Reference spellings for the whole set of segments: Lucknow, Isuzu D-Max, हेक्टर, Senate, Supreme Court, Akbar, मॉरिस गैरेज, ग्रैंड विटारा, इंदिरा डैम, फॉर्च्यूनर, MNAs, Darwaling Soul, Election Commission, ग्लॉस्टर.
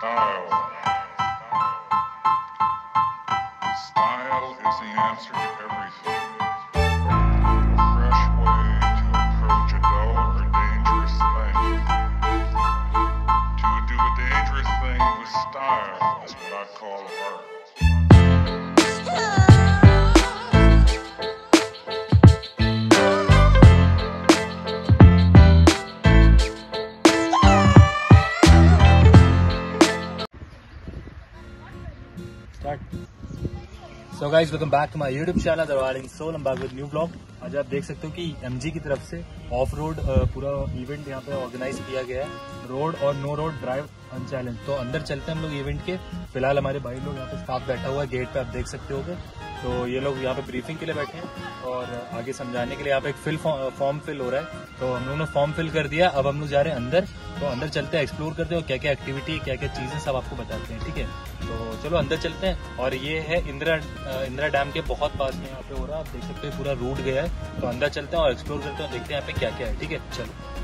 Style is the answer to everything. A fresh way to approach a dull or dangerous thing. To do a dangerous thing with style is what I call art. So guys, welcome back to my YouTube channel Darwaling Soul. I'm back with new vlog. आज आप देख सकते हो कि MG की तरफ से of road पूरा इवेंट यहाँ पे ऑर्गेनाइज किया गया है. रोड और नो रोड ड्राइव अनचैलेंज. तो अंदर चलते हैं हम लोग इवेंट के. फिलहाल हमारे भाई लोग यहाँ पे स्टाफ बैठा हुआ है गेट पे, आप देख सकते होगे. तो ये लोग यहाँ पे ब्रीफिंग के लिए बैठे हैं और आगे समझाने के लिए यहाँ पे एक फॉर्म फिल हो रहा है. तो हम लोग ने फॉर्म फिल कर दिया. अब हम लोग जा रहे हैं अंदर. तो अंदर चलते हैं, एक्सप्लोर करते हैं और क्या क्या एक्टिविटी, क्या क्या चीज़ें सब आपको बताते हैं. ठीक है, तो चलो अंदर चलते हैं. और ये है इंदिरा डैम के बहुत पास में यहाँ पे हो रहा है. आप देख सकते हैं पूरा रूट गया है. तो अंदर चलते हैं और एक्सप्लोर करते हैं, देखते हैं यहाँ पे क्या क्या है. ठीक है, चलो.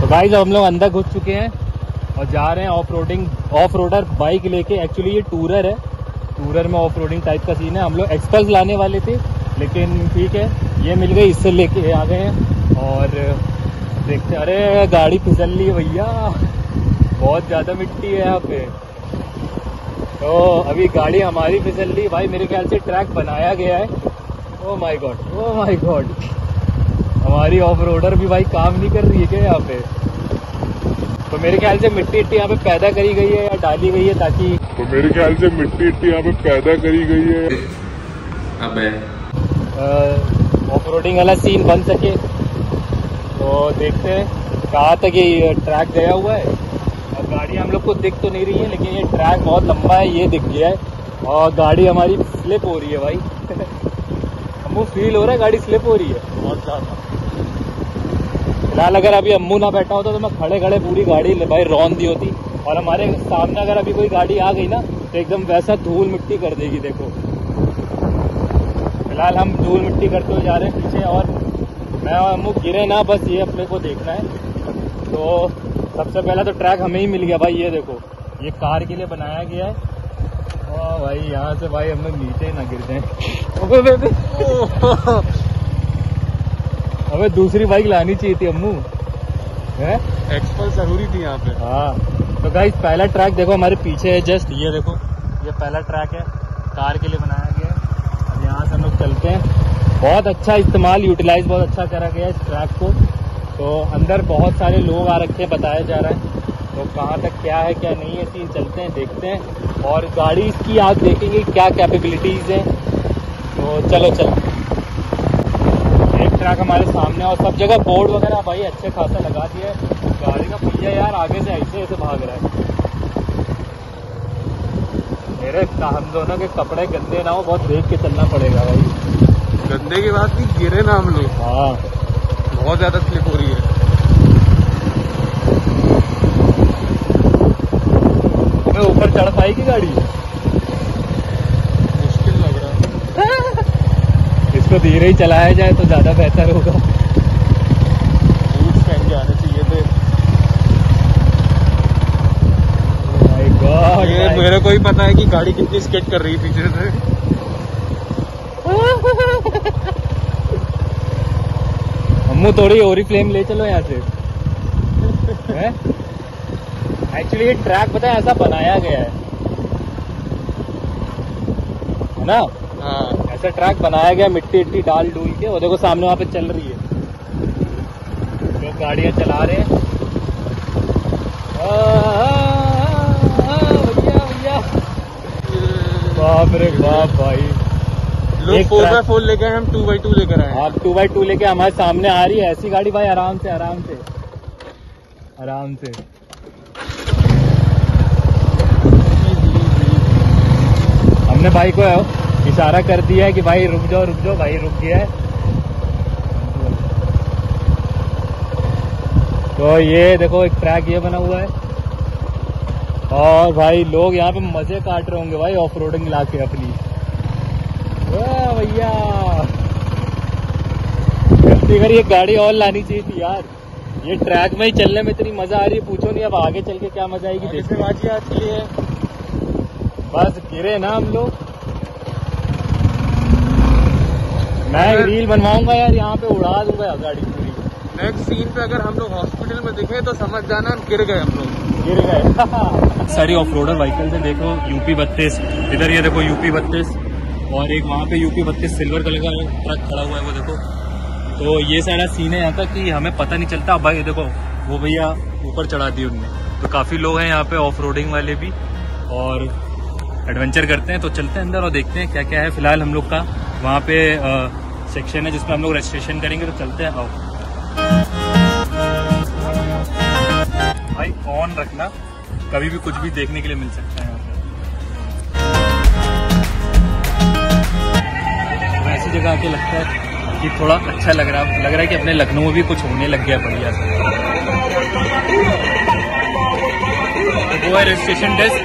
तो भाई हम लोग अंदर घुस चुके हैं और जा रहे हैं ऑफ रोडर बाइक लेके. एक्चुअली ये टूरर है, टूरर में ऑफ रोडिंग टाइप का सीन है. हम लोग एक्सपर्स लाने वाले थे लेकिन ठीक है, ये मिल गई, इससे लेके आ गए हैं. और देखते, अरे गाड़ी फिसल ली भैया, बहुत ज़्यादा मिट्टी है यहाँ पे. तो अभी गाड़ी हमारी फिसल ली भाई. मेरे ख्याल से ट्रैक बनाया गया है. ओ माय गॉड, हमारी ऑफ रोडर भी भाई काम नहीं कर रही है क्या यहाँ पे. तो मेरे ख्याल से मिट्टी यहाँ पे पैदा करी गई है या डाली गई है ताकि ऑफ रोडिंग वाला सीन बन सके. तो देखते हैं कहाँ तक ये ट्रैक गया हुआ है. और गाड़ी हम लोग को दिख तो नहीं रही है लेकिन ये ट्रैक बहुत लंबा है, ये दिख गया है. और गाड़ी हमारी स्लिप हो रही है भाई. अम्मू फील हो रहा है गाड़ी स्लिप हो रही है बहुत ज़्यादा. फिलहाल अगर अभी अम्मू ना बैठा होता तो मैं खड़े पूरी गाड़ी भाई रौन दी होती. और हमारे सामने अगर अभी कोई गाड़ी आ गई ना तो एकदम वैसा धूल मिट्टी कर देगी. देखो फिलहाल हम धूल मिट्टी करते हुए जा रहे हैं पीछे. और मैं मुँह गिरे ना, बस ये अपने को देखना है. तो सबसे पहला तो ट्रैक हमें ही मिल गया भाई. ये देखो, ये कार के लिए बनाया गया है. ओ भाई यहाँ से भाई हम लोग नीचे ना गिर जाए. अबे दूसरी बाइक लानी चाहिए थी अम्मू, है एक्सपर्ट जरूरी थी यहाँ पे. हाँ तो गाइस पहला ट्रैक देखो हमारे पीछे है जस्ट. ये देखो, ये पहला ट्रैक है, कार के लिए बनाया गया है. अब यहाँ से हम लोग चलते हैं. बहुत अच्छा इस्तेमाल, यूटिलाइज बहुत अच्छा करा गया इस ट्रैक को. तो अंदर बहुत सारे लोग आ रखे हैं, बताया जा रहा है. तो कहाँ तक क्या है क्या नहीं है चीज़, चलते हैं देखते हैं. और गाड़ी इसकी आप देखेंगे क्या कैपेबिलिटीज़ हैं. तो चलो चलो, एक ट्रैक हमारे सामने. और सब जगह बोर्ड वगैरह भाई अच्छे खासा लगा दिया है. गाड़ी का पहिया यार आगे से ऐसे ऐसे भाग रहा है. मेरे हम दोनों के कपड़े गंदे ना हो, बहुत देख के चलना पड़ेगा भाई. गंदे के बाद भी गिरे ना हम लोग. हाँ बहुत ज्यादा स्लिप हो रही है. हमें ऊपर चढ़ पाएगी गाड़ी, मुश्किल लग रहा है. इसको धीरे ही चलाया जाए तो ज्यादा बेहतर होगा. बूट्स पहन के आने चाहिए थे. माय गॉड, ये मेरे को ही पता है कि गाड़ी कितनी स्किड कर रही है पीछे से. अम्मू थोड़ी ओरी फ्लेम ले चलो यहाँ से. एक्चुअली ये ट्रैक पता है ऐसा बनाया गया है ना. हाँ ऐसा ट्रैक बनाया गया, मिट्टी डाल डूल के. वो देखो सामने वहाँ पे चल रही है, लोग तो गाड़ियाँ चला रहे हैं. भैया बाप रे बाप भाई, लोग 4x4 लेकर हम 2x2 लेकर आए. आप 2x2 लेके हमारे सामने आ रही है ऐसी गाड़ी भाई. आराम से हमने भाई को इशारा कर दिया है कि भाई रुक जाओ. भाई रुक गया है. तो ये देखो एक ट्रैक ये बना हुआ है. और भाई लोग यहाँ पे मजे काट रहे होंगे भाई ऑफ रोडिंग ला के अपनी. भैया गलती करी, एक गाड़ी और लानी चाहिए थी यार. ये ट्रैक में ही चलने में इतनी मजा आ रही है, पूछो नहीं अब आगे चल के क्या मजा आएगी। देखने बाजी आज के लिए बस गिरे ना हम लोग। मैं रील बनवाऊंगा यार, यहाँ पे उड़ा दूंगा गाड़ी पूरी। नेक्स्ट सीन पे अगर हम लोग हॉस्पिटल में दिखे तो समझ जाना हम गिर गए, हम लोग गिर गए। सारी ऑफ रोडर व्हीकल है, देखो UP 32 इधर, ये देखो UP 32 और एक वहाँ पे UP 32 सिल्वर कलर का ट्रक खड़ा हुआ है वो देखो। तो ये सारा सीन है यहाँ तक कि हमें पता नहीं चलता। भाई देखो वो भैया ऊपर चढ़ा दी उनने, तो काफी लोग हैं यहाँ पे ऑफ रोडिंग वाले भी और एडवेंचर करते हैं। तो चलते हैं अंदर और देखते हैं क्या क्या है। फिलहाल हम लोग का वहाँ पे सेक्शन है जिसमें हम लोग रजिस्ट्रेशन करेंगे, तो चलते हैं। आओ भाई ऑन रखना, कभी भी कुछ भी देखने के लिए मिल सकता है। ऐसी जगह आके लगता है कि थोड़ा अच्छा लग रहा है कि अपने लखनऊ में भी कुछ होने लग गया बढ़िया से। वो है रजिस्ट्रेशन डेस्क।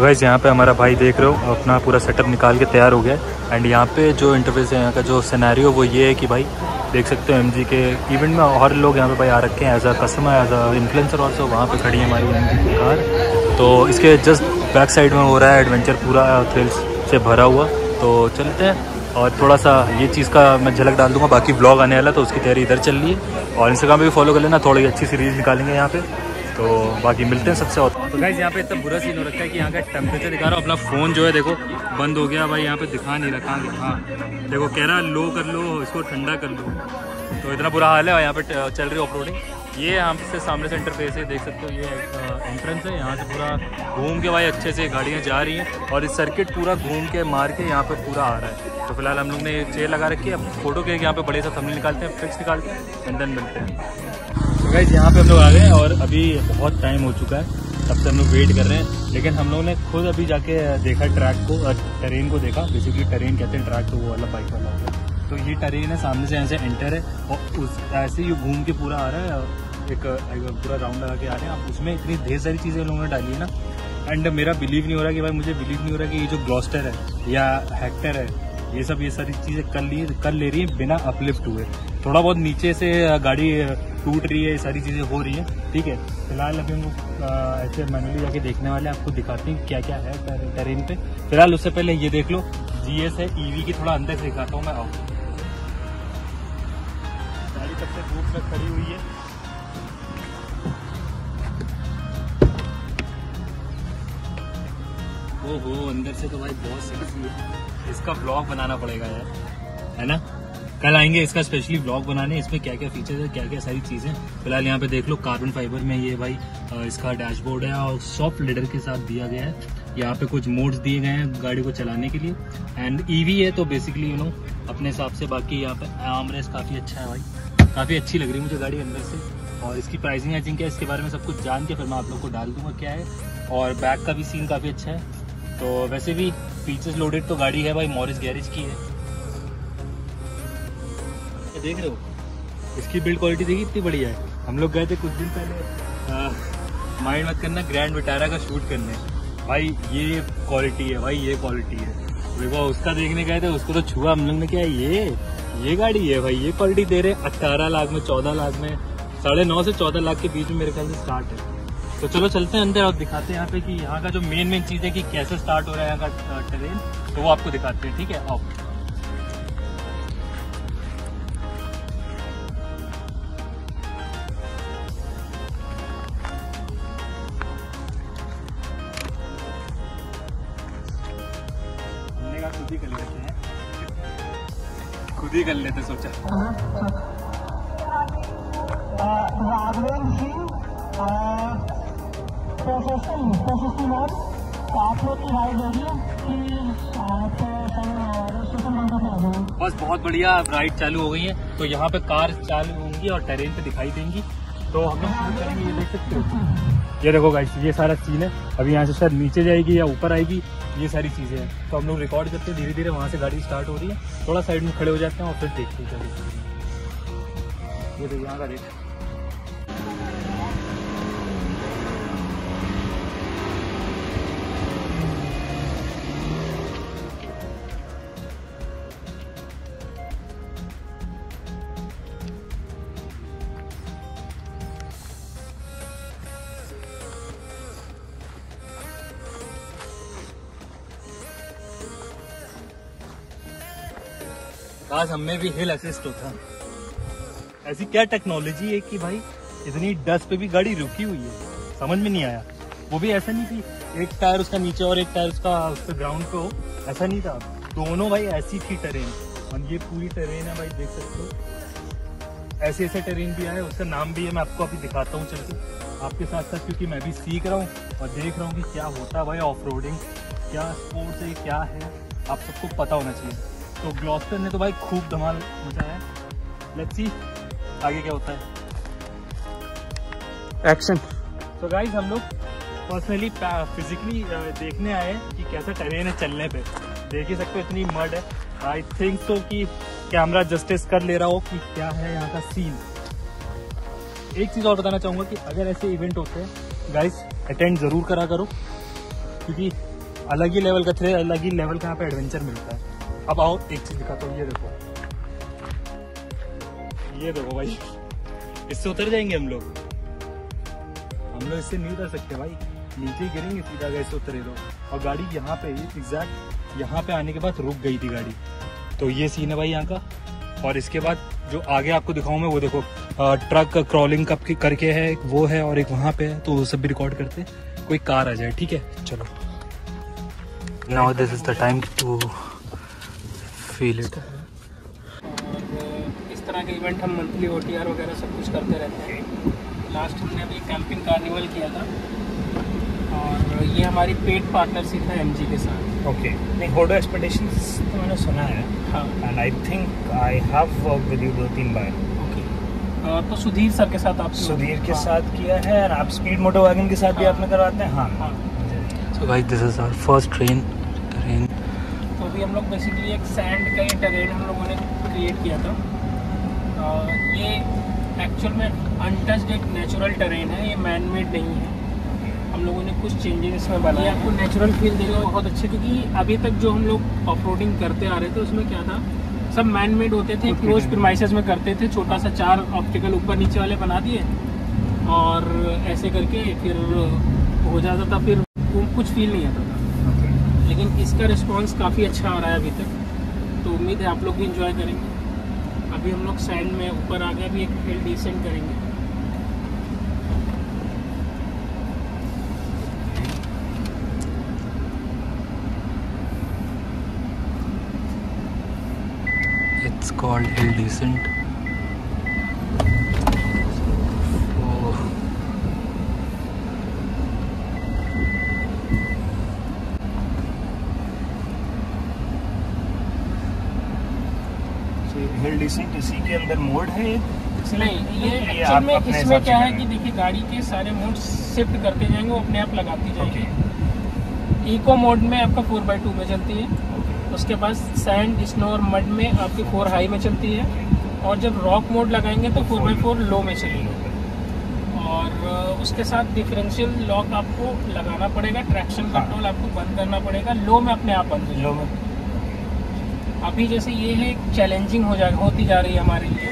वैसे यहाँ पे हमारा भाई देख रहे हो अपना पूरा सेटअप निकाल के तैयार हो गया। एंड यहाँ पे जो इंटरफेस है, यहाँ का जो सिनेरियो वो ये है कि भाई देख सकते हो MG के इवेंट में और लोग यहाँ पे भाई आ रखे हैं as a customer, as a influencer also. वहाँ पे खड़ी है हमारी MG की कार। तो इसके जस्ट बैक साइड में हो रहा है एडवेंचर, पूरा थ्रिल्स से भरा हुआ। तो चलते हैं और थोड़ा सा ये चीज़ का मैं झलक डाल दूंगा। बाकी ब्लॉग आने वाला तो उसकी तैयारी इधर चल रही है और इंस्टाग्राम पे भी फॉलो कर लेना, थोड़ी अच्छी सीरीज़ निकालेंगे यहाँ पे। तो बाकी मिलते हैं सबसे। और तो गाइस यहाँ पे इतना बुरा सीन हो रखा है कि यहाँ का टेम्परेचर दिखा रहा हूँ। अपना फ़ोन जो है देखो बंद हो गया भाई, यहाँ पे दिखा नहीं रखा। हाँ देखो कह रहा लो कर लो, इसको ठंडा कर लो। तो इतना बुरा हाल है। और यहाँ पे चल रही है ऑफ रोडिंग। ये यहाँ से सामने से इंटरफेस है, देख सकते हो ये एंट्रेंस है। यहाँ से पूरा घूम के भाई अच्छे से गाड़ियाँ जा रही हैं और इस सर्किट पूरा घूम के मार के यहाँ पर पूरा आ रहा है। तो फिलहाल हम लोग ने चेयर लगा रखी है। अब फोटो के यहाँ पर बढ़िया सा थंबनेल निकालते हैं, पिक्स निकालते हैं, एंड देन मिलते हैं। तो गाइस यहाँ पे हम लोग आ गए हैं और अभी बहुत टाइम हो चुका है, तब से हम लोग वेट कर रहे हैं। लेकिन हम लोगों ने खुद अभी जाके देखा ट्रैक को, ट्रेन को देखा। बेसिकली ट्रेन कहते हैं ट्रैक, तो वो वाला बाइक वाला होता है। तो ये ट्रेन है, सामने से यहाँ से एंटर है और उस ऐसे ही घूम के पूरा आ रहा है, एक पूरा राउंड लगा के आ रहे हैं। आप उसमें इतनी ढेर सारी चीज़ें लोगों ने डाली है ना। एंड मेरा बिलीव नहीं हो रहा कि भाई, मुझे बिलीव नहीं हो रहा कि ये जो ग्लॉस्टर है या हेक्टर है, ये सारी चीज़ें कर ले रही है बिना अपलिफ्ट हुए। थोड़ा बहुत नीचे से गाड़ी टूट रही है, ये सारी चीज़ें हो रही हैं। ठीक है, फिलहाल अभी हम ऐसे मैनुअली जाके देखने वाले हैं, आपको दिखाते हैं क्या क्या है ट्रेन पे। फिलहाल उससे पहले ये देख लो GS है EV की, थोड़ा अंदर से दिखाता हूँ मैं। आओ गाड़ी तब से धूप में खड़ी हुई है। ओहो अंदर से तो भाई बहुत सेक्सी है। इसका ब्लॉग बनाना पड़ेगा यार, है ना। कल आएंगे इसका स्पेशली ब्लॉग बनाने, इसमें क्या क्या फीचर्स है, क्या क्या सारी चीज़ें। फिलहाल यहाँ पे देख लो कार्बन फाइबर में ये भाई इसका डैशबोर्ड है और सॉफ्ट लेदर के साथ दिया गया है। यहाँ पे कुछ मोड्स दिए गए हैं गाड़ी को चलाने के लिए। एंड EV है तो बेसिकली यू नो अपने हिसाब से। बाकी यहाँ पे आर्मरेस्ट काफ़ी अच्छा है भाई, काफ़ी अच्छी लग रही है मुझे गाड़ी अंदर से। और इसकी प्राइसिंग आई थिंक है, इसके बारे में सब कुछ जान के फिर मैं आप लोग को डाल दूँगा क्या है। और बैक का भी सीन काफ़ी अच्छा है। तो वैसे भी फीचर्स लोडेड तो गाड़ी है भाई, मॉरिस गैरेज की है। देख रहे हो इसकी बिल्ड क्वालिटी, देखिए इतनी बढ़िया है। हम लोग गए थे कुछ दिन पहले, माइंड मत करना, ग्रैंड विटारा का शूट करने। भाई ये क्वालिटी है, भाई ये क्वालिटी है। देखो उसका देखने गए थे, उसको तो छुआ हम लोग ने, क्या ये गाड़ी है भाई, ये क्वालिटी दे रहे 18 लाख में, 14 लाख में, 9.5 से 14 लाख के बीच में मेरे ख्याल से स्टार्ट है। तो चलो चलते हैं अंदर और दिखाते हैं यहाँ पे कि यहाँ का जो मेन चीज़ है कि कैसे स्टार्ट हो रहा है यहाँ का ट्रेन, तो वो आपको दिखाते हैं। ठीक है, आओ। खुद ही कर लेते सोचा। बस बहुत बढ़िया राइड चालू हो गई है। तो यहाँ पे कार चालू होंगी और ट्रेन पे दिखाई देंगी। तो हम लोग करेंगे, ये देख सकते हो, ये देखो गाइस ये सारा सीन है। अभी यहाँ से शायद नीचे जाएगी या ऊपर आएगी, ये सारी चीज़ें हैं। तो हम लोग रिकॉर्ड करते हैं धीरे धीरे। वहाँ से गाड़ी स्टार्ट हो रही है, थोड़ा साइड में खड़े हो जाते हैं और फिर देखते हैं गाड़ी। ये तो यहाँ का रेट है। काश हमें भी हिल असिस्ट होता। ऐसी क्या टेक्नोलॉजी है कि भाई इतनी डस्ट पे भी गाड़ी रुकी हुई है, समझ में नहीं आया। वो भी ऐसा नहीं कि एक टायर उसका नीचे और एक टायर उसका ग्राउंड पे हो, ऐसा नहीं था। दोनों भाई ऐसी थी ट्रेन, और ये पूरी ट्रेन है भाई, देख सकते हो। ऐसे ऐसे ट्रेन भी आए, उसका नाम भी है, मैं आपको अभी दिखाता हूँ चल के आपके साथ साथ, क्योंकि मैं भी सीख रहा हूँ और देख रहा हूँ कि क्या होता है भाई ऑफ रोडिंग, क्या स्पोर्ट्स है, क्या है, आप सबको पता होना चाहिए। तो ग्लॉस्टर ने तो भाई खूब धमाल मचाया है, लेट्स सी आगे क्या होता है। एक्शन। तो गाइस हम लोग पर्सनली फिजिकली देखने आए कि कैसा ट्रेन है चलने पे, देख ही सकते हो इतनी मड है। आई थिंक तो कि कैमरा जस्टिस कर ले रहा हो कि क्या है यहाँ का सीन। एक चीज़ और बताना चाहूँगा कि अगर ऐसे इवेंट होते हैं गाइस अटेंड ज़रूर करा करो, क्योंकि अलग ही लेवल का थ्रिल, अलग ही लेवल का यहाँ पे एडवेंचर मिलता है। अब आओ एक चीज़ दिखाता हूँ, ये देखो भाई, इससे उतर जाएंगे हम लोग इससे नहीं उतर सकते भाई, नीचे गिरेंगे सीधा अगर इससे उतरे तो। और गाड़ी यहाँ पे एग्जैक्ट यहाँ पे आने के बाद रुक गई थी गाड़ी। तो ये सीन है भाई यहाँ का। और इसके बाद जो आगे आपको दिखाऊँ मैं, वो देखो ट्रक क्रॉलिंग कप करके है, एक वो है और एक वहाँ पे है, तो वो सब भी रिकॉर्ड करते हैं। कोई कार आ जाए, ठीक है, चलो। Now this is the time to feel it. इस तरह के इवेंट हम मंथली OTR वगैरह सब कुछ करते रहते हैं। लास्ट हमने अभी कैंपिंग कार्निवल किया था, और ये हमारी पेड पार्टनरशिप है MG के साथ। ओके, नहीं होडो एक्सपेक्टेशंस तो मैंने सुना है, हाँ, and I think I have work with you 2-3 बार। ओके, तो सुधीर सर के साथ आप सुधीर के साथ किया है, और आप स्पीड मोटो वैगन के साथ भी आपने करवाते हैं, हाँ। So guys, this is our first train. तो अभी हम लोग बेसिकली एक सैंड का ही ट्रेन हम लोगों ने क्रिएट किया था। ये एक्चुअल में अनटच्ड एक नेचुरल ट्रेन है, ये मैन मेड नहीं है। हम लोगों ने कुछ चेंजेस इसमें बनाए, आपको नेचुरल फील देगा बहुत अच्छे, क्योंकि अभी तक जो हम लोग ऑफ रोडिंग करते आ रहे थे उसमें क्या था, सब मैन मेड होते थे, क्लोज प्रमाइसेस में करते थे। छोटा सा 4 ऑप्टिकल ऊपर नीचे वाले बना दिए और ऐसे करके फिर हो जाता था, फिर कुछ फील नहीं आता था। Okay. लेकिन इसका रिस्पांस काफ़ी अच्छा आ रहा है अभी तक, तो उम्मीद है आप लोग भी एंजॉय करेंगे। अभी हम लोग सैंड में ऊपर आ गए, अभी एक हिल डिसेंड करेंगे। It's called hill descent. Hill descent इसी के अंदर मोड है, नहीं ये एक्चुअल में इसमें क्या है कि देखिए गाड़ी के सारे मोड शिफ्ट करते जाएंगे, वो अपने आप लगाती जाएगी। Okay. इको मोड में आपका 4x2 में चलती है। Okay. उसके बाद सैंड स्नो और मड में आपकी 4 हाई में चलती है। Okay. और जब रॉक मोड लगाएंगे तो 4x4 लो में चलेगी, और उसके साथ डिफरेंशियल लॉक आपको लगाना पड़ेगा, ट्रैक्शन कंट्रोल आपको बंद करना पड़ेगा, लो में अपने आप बंद हो जाएगा। अभी जैसे ये है चैलेंजिंग होती जा रही है हमारे लिए,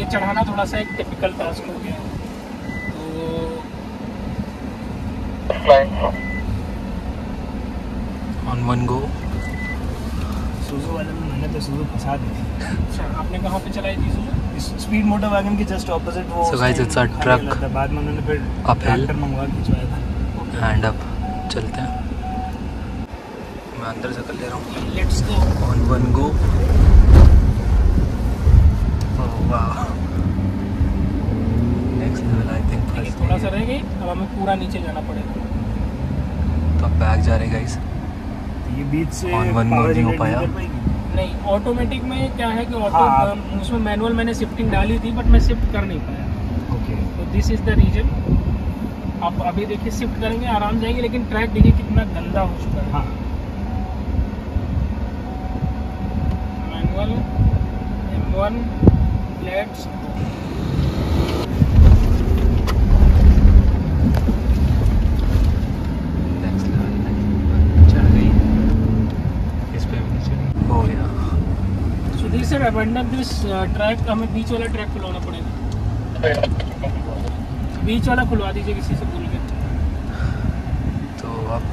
ये चढ़ाना थोड़ा सा एक टिपिकल टास्क हो गया है। तो ऑन वन गो सुजू वाले में मैंने तो सुजू फंसा दी थी। अच्छा, आपने कहाँ पे चलाई थी सुजू? स्पीड मोटर वैगन के जस्ट ऑपोजिट वो। So guys it's a truck. बाद में उन्होंने फिर ट्रैक्टर मंगवा के चलाया था। हैंड अप, चलते हैं, मैं अंदर से कर ले रहा हूँ। Let's go on one go. वाह, नेक्स्ट लेवल आई थिंक। थोड़ा सा रह गई, अब हमें पूरा नीचे जाना पड़ेगा। तो अब बैक जा रहे गाइस। ये बीच से ऑन वन गो नहीं हो पाया। नहीं, ऑटोमेटिक में क्या है कि ऑटो उसमें मैनुअल मैंने शिफ्टिंग डाली थी, बट मैं शिफ्ट कर नहीं पाया। ओके, तो दिस इज द रीजन। आप अभी देखिए शिफ्ट करेंगे, आराम जाएंगे, लेकिन ट्रैक देखिए कितना गंदा हो चुका है। हाँ, M1, let's go. Next level, चढ़ गई इस पे भी चढ़ी। हो गया। Sudhir sir abandon this track, हमें बीच वाला ट्रैक खुलवाना पड़ेगा। बीच वाला खुलवा दीजिए किसी से भूल के। तो अब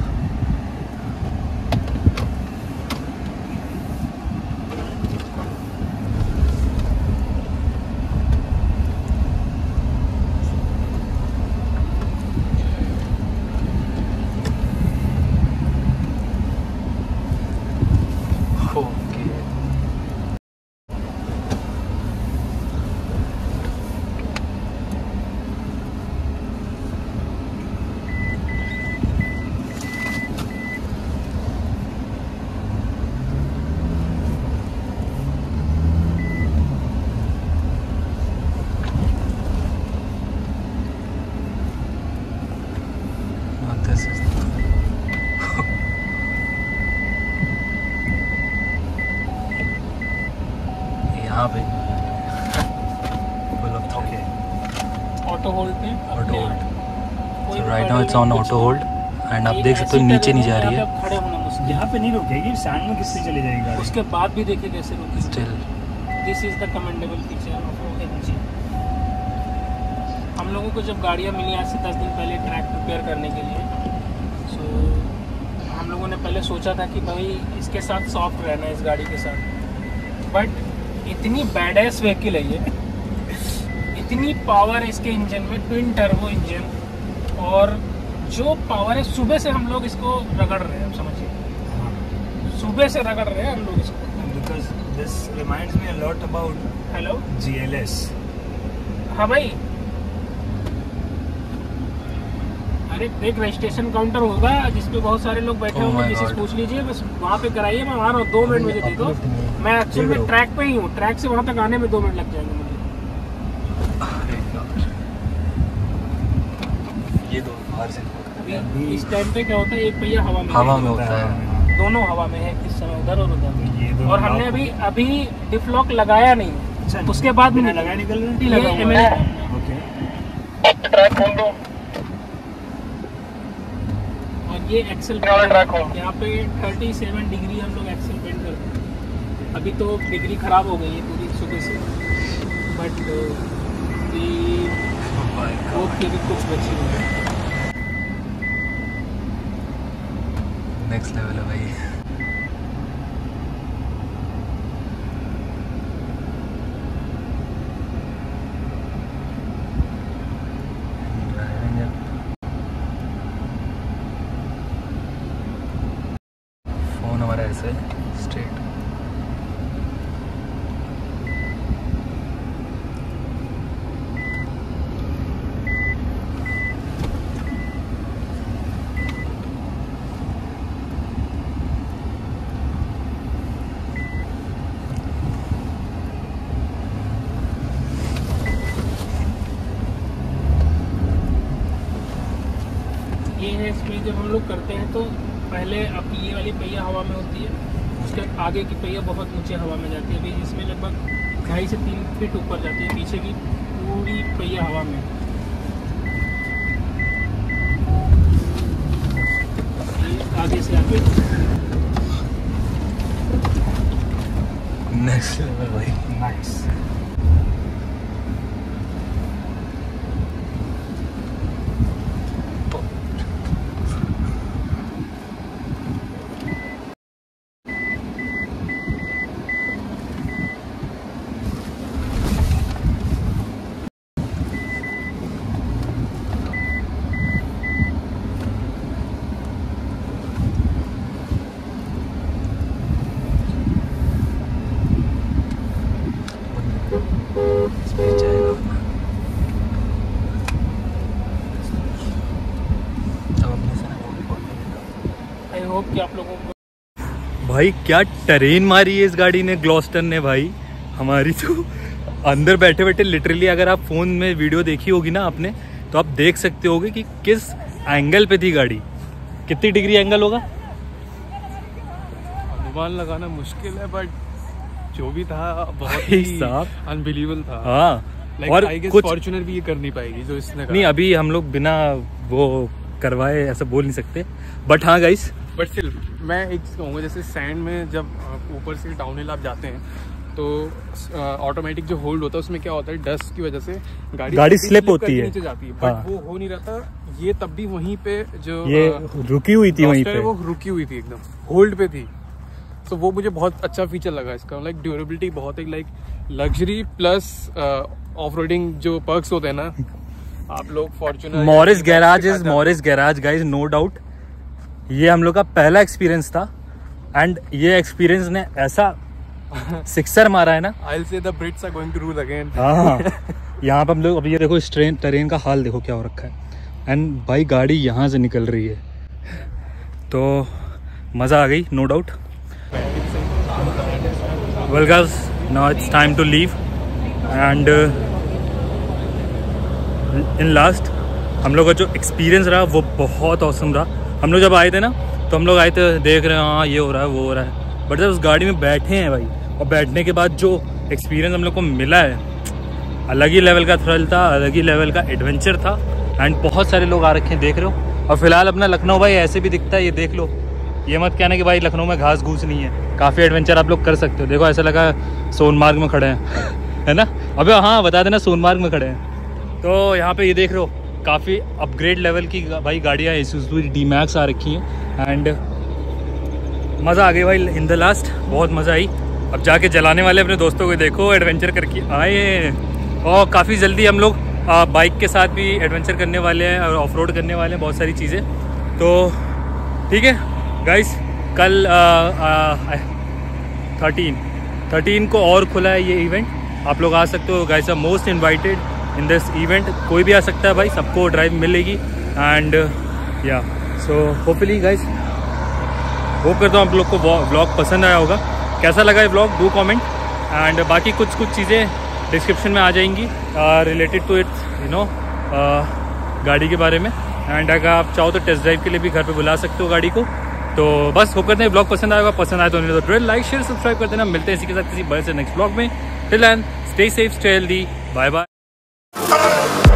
ऑटो होल्ड पे auto hold. Right now it's on auto hold and आप देख सकते हो नीचे नहीं जा रही है, खड़े होना मुश्किल, यहाँ पे नहीं रुकेगी, सैंड में किससे चली जाएगी। उसके बाद भी देखिए कैसे रुकेगी still. This is the commendable feature of MG. हम लोगों को जब गाड़ियाँ मिली आज से 10 दिन पहले ट्रैक प्रिपेयर करने के लिए, सो हम लोगों ने पहले सोचा था कि भाई इसके साथ सॉफ्ट रहना है इस गाड़ी के साथ, बट इतनी बैडएस व्हीकल है ये, इतनी पावर है इसके इंजन में, ट्विन टर्बो इंजन, और जो पावर है सुबह से हम लोग इसको रगड़ रहे हैं, आप समझिए सुबह से रगड़ रहे हैं हम लोग इसको। Because this reminds me a lot about hello GLS. हाँ भाई, अरे एक रजिस्ट्रेशन काउंटर होगा जिसपे बहुत सारे लोग बैठे होंगे, किसी से पूछ लीजिए, बस वहाँ पे कराइए, मैं वहाँ 2 मिनट मुझे दे दो, मैं एक्चुअली में ट्रैक पे ही हूँ, ट्रैक से वहाँ तक आने में 2 मिनट लग जाएंगे मुझे। ये दो अभी इस टाइम पे क्या होता है, एक पहिया हवा में होता है, दोनों हवा में है इस समय, उधर और उधर। और हमने अभी अभी डिफलॉक लगाया नहीं, उसके बाद भी नहीं लगाया, निकल ये एक्सेल पेंट, यहाँ पे 37 डिग्री हम लोग एक्सेल पेंट करते हैं। अभी तो डिग्री ख़राब हो गई है पूरी सुबह से, बट ओके भी कुछ बची है। नेक्स्ट लेवल है भाई। स्पीड जब हम लोग करते हैं तो पहले अब ये वाली पहिया हवा में होती है, उसके आगे की पहिया बहुत ऊंचे हवा में जाती है, अभी इसमें लगभग 2.5 से 3 फीट ऊपर जाती है, पीछे की पूरी पहिया हवा में। आगे से आगे नेक्स्ट लेवल भाई, नाइस। भाई क्या टरेन मारी है इस गाड़ी ने, ग्लॉस्टर ने भाई। हमारी तो अंदर बैठे बैठे लिटरली, अगर आप फ़ोन में वीडियो देखी होगी ना आपने, तो आप देख सकते होगे कि किस एंगल पे थी गाड़ी, कितनी डिग्री एंगल होगा अनुमान लगाना मुश्किल है, बट जो भी था बहुत ही अनबिलीवेबल था। हाँ, और कुछ फॉर्च्यूनर भी ये कर नहीं पाएगी जो इसने नहीं, अभी हम लोग बिना वो करवाए ऐसा बोल नहीं सकते, बट हाँ गाइस, बट सिर्फ मैं एक कहूँगा, जैसे सैंड में जब ऊपर से डाउन हिल आप जाते हैं तो ऑटोमेटिक जो होल्ड होता है उसमें क्या होता है, डस्ट की वजह से गाड़ी स्लिप होती है, नीचे जाती है, बट वो हो नहीं रहता। ये तब भी वहीं पे जो ये रुकी हुई थी, वहीं पे वो रुकी हुई थी, एकदम होल्ड पे थी, तो वो मुझे बहुत अच्छा फीचर लगा इसका। लाइक ड्यूरेबिलिटी बहुत एक like luxury plus off roading जो पर्क्स होते हैं ना, आप लोग फॉर्च्यूनर Morris garage guys, no doubt ये हम लोग का पहला एक्सपीरियंस था, एंड ये एक्सपीरियंस ने ऐसा सिक्सर मारा है ना, I'll say the Brits are going to rule again। हाँ यहाँ पर हम लोग अभी ये देखो, इस ट्रेन का हाल देखो क्या हो रखा है, एंड भाई गाड़ी यहाँ से निकल रही है, तो मज़ा आ गई no doubt. Well girls, now it's time to leave, and in last हम लोग का जो एक्सपीरियंस रहा वो बहुत औसम रहा। हम लोग जब आए थे ना, तो हम लोग आए थे देख रहे हैं हाँ ये हो रहा है वो हो रहा है, बट जब उस गाड़ी में बैठे हैं भाई, और बैठने के बाद जो एक्सपीरियंस हम लोग को मिला है अलग ही लेवल का थ्रिल था, अलग ही लेवल का एडवेंचर था। एंड बहुत सारे लोग आ रखे हैं, देख रहे हो। और फिलहाल अपना लखनऊ भाई ऐसे भी दिखता है, ये देख लो। ये मत कहना कि भाई लखनऊ में घास घूस नहीं है, काफ़ी एडवेंचर आप लोग कर सकते हो। देखो ऐसा लगा सोनमार्ग में खड़े हैं, है ना। अबे हाँ बता देना सोनमार्ग में खड़े हैं। तो यहाँ पर ये देख रहे हो काफ़ी अपग्रेड लेवल की भाई गाड़ियाँ, Isuzu D-Max आ रखी हैं। एंड मज़ा आ गया भाई, इन द लास्ट बहुत मज़ा आई। अब जाके जलाने वाले अपने दोस्तों को देखो, एडवेंचर करके आए। और काफ़ी जल्दी हम लोग बाइक के साथ भी एडवेंचर करने वाले हैं और ऑफ रोड करने वाले हैं, बहुत सारी चीज़ें। तो ठीक है गाइस, कल 13 को और खुला है ये इवेंट, आप लोग आ सकते हो। Guys are most invited in this event, कोई भी आ सकता है भाई, सबको ड्राइव मिलेगी। एंड या सो होपफुली गाइस, होप करता हूँ आप लोग को व्लॉग पसंद आया होगा। कैसा लगा ये व्लॉग डू कमेंट। एंड बाकी कुछ चीज़ें डिस्क्रिप्शन में आ जाएंगी related to it's, you know, गाड़ी के बारे में। एंड अगर आप चाहो तो टेस्ट ड्राइव के लिए भी घर पे बुला सकते हो गाड़ी को। तो बस होप करते हैं ब्लॉग पसंद आएगा, पसंद आए तो उन्हें तो ड्रेड लाइक शेयर सब्सक्राइब कर देना। मिलते हैं इसी के साथ किसी बड़े से नेक्स्ट ब्लॉग में। Till then stay safe, stay healthy, bye bye.